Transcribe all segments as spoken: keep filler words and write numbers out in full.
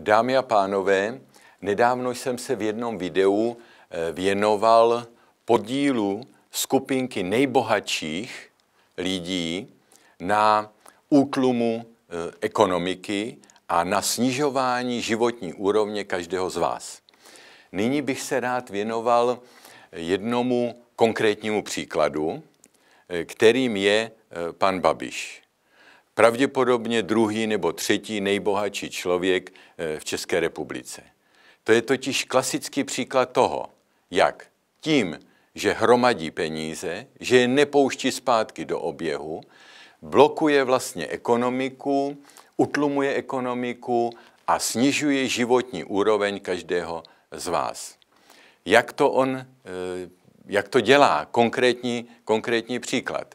Dámy a pánové, nedávno jsem se v jednom videu věnoval podílu skupinky nejbohatších lidí na útlumu ekonomiky a na snižování životní úrovně každého z vás. Nyní bych se rád věnoval jednomu konkrétnímu příkladu, kterým je pan Babiš. Pravděpodobně druhý nebo třetí nejbohatší člověk v České republice. To je totiž klasický příklad toho, jak tím, že hromadí peníze, že je nepouští zpátky do oběhu, blokuje vlastně ekonomiku, utlumuje ekonomiku a snižuje životní úroveň každého z vás. Jak to on, jak to dělá? Konkrétní, konkrétní příklad.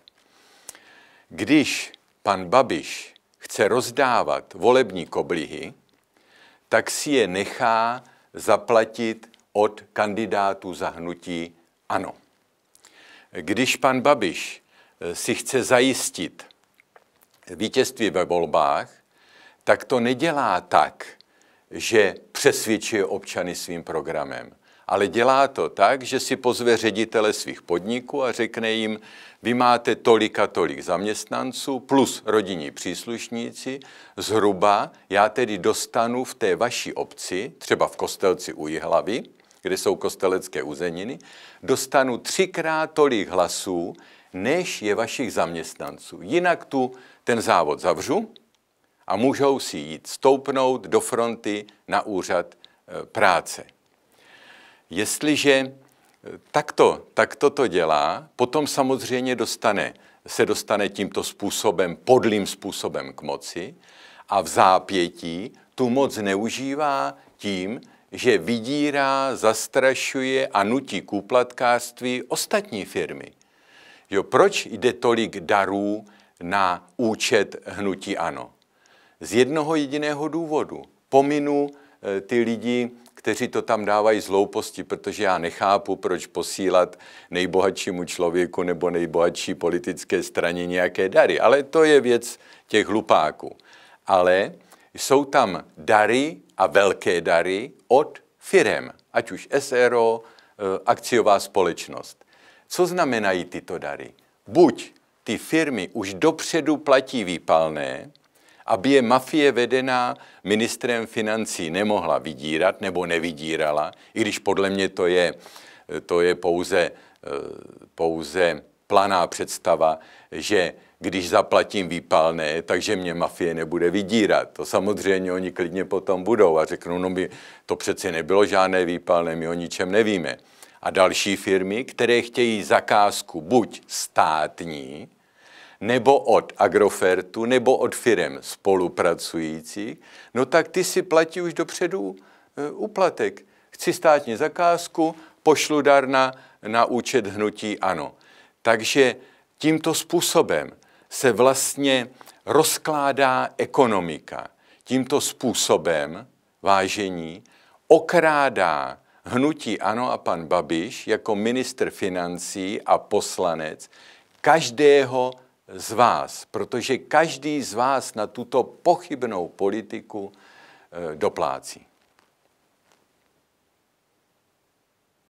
Když pan Babiš chce rozdávat volební koblihy, tak si je nechá zaplatit od kandidátů za hnutí ANO. Když pan Babiš si chce zajistit vítězství ve volbách, tak to nedělá tak, že přesvědčuje občany svým programem, ale dělá to tak, že si pozve ředitele svých podniků a řekne jim, vy máte tolik a tolik zaměstnanců plus rodinní příslušníci, zhruba já tedy dostanu v té vaší obci, třeba v Kostelci u Jihlavy, kde jsou kostelecké uzeniny, dostanu třikrát tolik hlasů, než je vašich zaměstnanců. Jinak tu ten závod zavřu a můžou si jít stoupnout do fronty na úřad práce. Jestliže takto, takto to dělá, potom samozřejmě dostane, se dostane tímto způsobem, podlým způsobem k moci a v zápětí tu moc neužívá tím, že vydírá, zastrašuje a nutí k úplatkářství ostatní firmy. Jo, proč jde tolik darů na účet hnutí ANO? Z jednoho jediného důvodu. Pominu e, ty lidi, kteří to tam dávají z hlouposti, protože já nechápu, proč posílat nejbohatšímu člověku nebo nejbohatší politické straně nějaké dary. Ale to je věc těch hlupáků. Ale jsou tam dary a velké dary od firem, ať už s r o, e, akciová společnost. Co znamenají tyto dary? Buď ty firmy už dopředu platí výpalné, aby je mafie vedená ministrem financí nemohla vydírat nebo nevydírala, i když podle mě to je, to je pouze, pouze planá představa, že když zaplatím výpalné, takže mě mafie nebude vydírat. To samozřejmě oni klidně potom budou a řeknou, no my to přeci nebylo žádné výpalné, my o ničem nevíme. A další firmy, které chtějí zakázku buď státní, nebo od Agrofertu, nebo od firem spolupracujících, no tak ty si platí už dopředu úplatek. Chci státní zakázku, pošlu dar na, na účet hnutí ANO. Takže tímto způsobem se vlastně rozkládá ekonomika. Tímto způsobem, vážení, okrádá hnutí ANO a pan Babiš jako ministr financí a poslanec každého z vás, protože každý z vás na tuto pochybnou politiku doplácí.